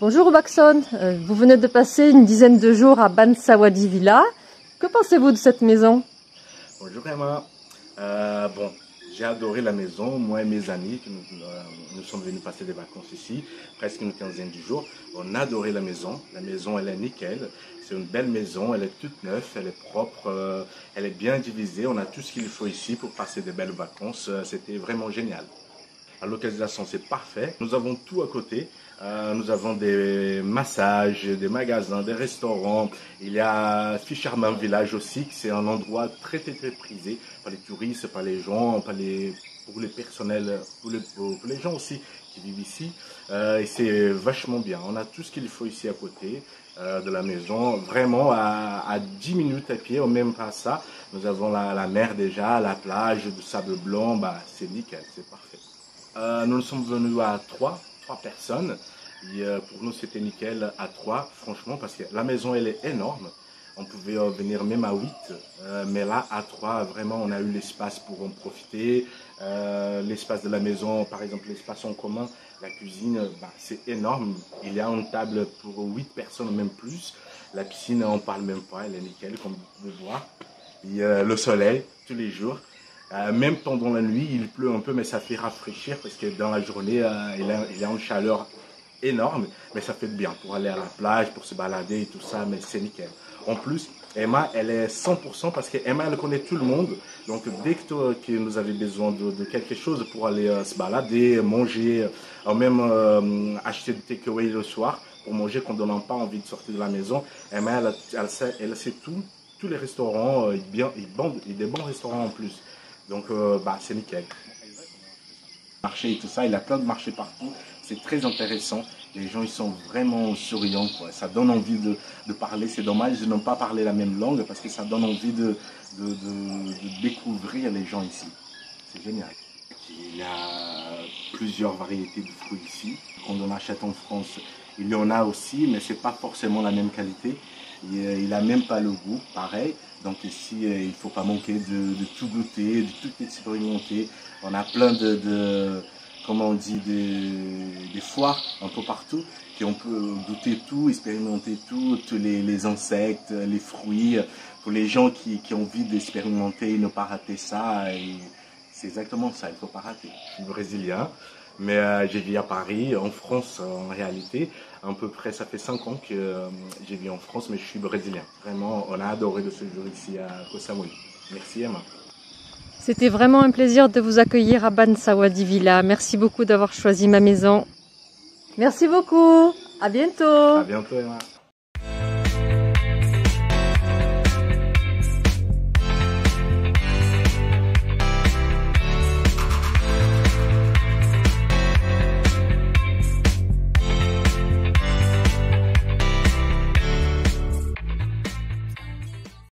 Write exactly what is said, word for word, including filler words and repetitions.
Bonjour Hubaxson, vous venez de passer une dizaine de jours à Baan Sawadee Villa. Que pensez-vous de cette maison? Bonjour Emma. Euh, bon, j'ai adoré la maison, moi et mes amis, nous, euh, nous sommes venus passer des vacances ici, presque une quinzaine de jours. On a adoré la maison, la maison elle est nickel, c'est une belle maison, elle est toute neuve, elle est propre, euh, elle est bien divisée, on a tout ce qu'il faut ici pour passer des belles vacances, c'était vraiment génial. La localisation c'est parfait, nous avons tout à côté, euh, nous avons des massages, des magasins, des restaurants, il y a Fisherman Village aussi, c'est un endroit très très très prisé par les touristes, par les gens, par les, pour les personnels, pour les, pour les gens aussi qui vivent ici, euh, et c'est vachement bien, on a tout ce qu'il faut ici à côté euh, de la maison, vraiment à, à dix minutes à pied, ou même pas ça, nous avons la, la mer déjà, la plage, du sable blanc, bah, c'est nickel, c'est parfait. Euh, nous sommes venus à trois, trois personnes, et euh, pour nous c'était nickel à trois, franchement, parce que la maison elle est énorme, on pouvait euh, venir même à huit, euh, mais là à trois, vraiment on a eu l'espace pour en profiter, euh, l'espace de la maison, par exemple l'espace en commun, la cuisine, bah, c'est énorme, il y a une table pour huit personnes, même plus, la piscine on parle même pas, elle est nickel comme vous pouvez voir, et, euh, le soleil tous les jours. Euh, même pendant la nuit, il pleut un peu, mais ça fait rafraîchir parce que dans la journée, euh, il, a, il a une chaleur énorme, mais ça fait bien pour aller à la plage, pour se balader et tout ça, mais c'est nickel. En plus, Emma, elle est cent pour cent parce que Emma, elle connaît tout le monde. Donc, dès que, toi, que nous avez besoin de, de quelque chose pour aller euh, se balader, manger, ou même euh, acheter du takeaway le soir pour manger quand on n'a pas envie de sortir de la maison, Emma, elle, elle, sait, elle sait tout, tous les restaurants, euh, bien, ils bandent, ils des bons restaurants en plus. Donc, euh, bah, c'est nickel. Marché et tout ça, il y a plein de marchés partout. C'est très intéressant. Les gens, ils sont vraiment souriants, quoi. Ça donne envie de, de parler. C'est dommage de ne pas parler la même langue parce que ça donne envie de, de, de, de découvrir les gens ici. C'est génial. Il y a plusieurs variétés de fruits ici. Quand on achète en France, il y en a aussi, mais c'est pas forcément la même qualité. Il n'a même pas le goût, pareil. Donc ici, il ne faut pas manquer de, de tout goûter, de tout expérimenter. On a plein de, de comment on dit, des de foires un peu partout, et on peut goûter tout, expérimenter tout, tous les, les insectes, les fruits. Pour les gens qui, qui ont envie d'expérimenter, ne pas rater ça. C'est exactement ça, il ne faut pas rater. Je suis brésilien, mais euh, j'ai vécu à Paris, en France en réalité. À peu près, ça fait cinq ans que euh, j'ai vécu en France, mais je suis brésilien. Vraiment, on a adoré le séjour ici à Koh Samui. Merci Emma. C'était vraiment un plaisir de vous accueillir à Baan Sawadee Villa. Merci beaucoup d'avoir choisi ma maison. Merci beaucoup. À bientôt. À bientôt Emma.